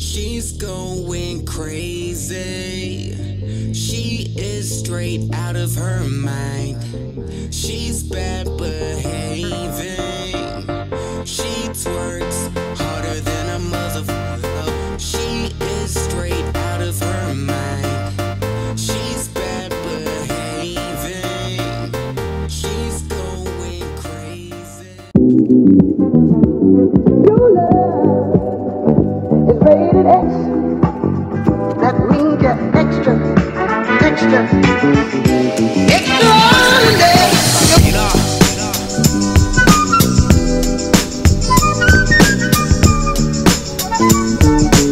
She's going crazy. She is straight out of her mind. She's bad behaving. She twerks harder than a motherfucker. She is straight out of her mind. She's bad behaving. She's going crazy. Your love is rated X. That means you're extra, extra, extra. Get off. Get off.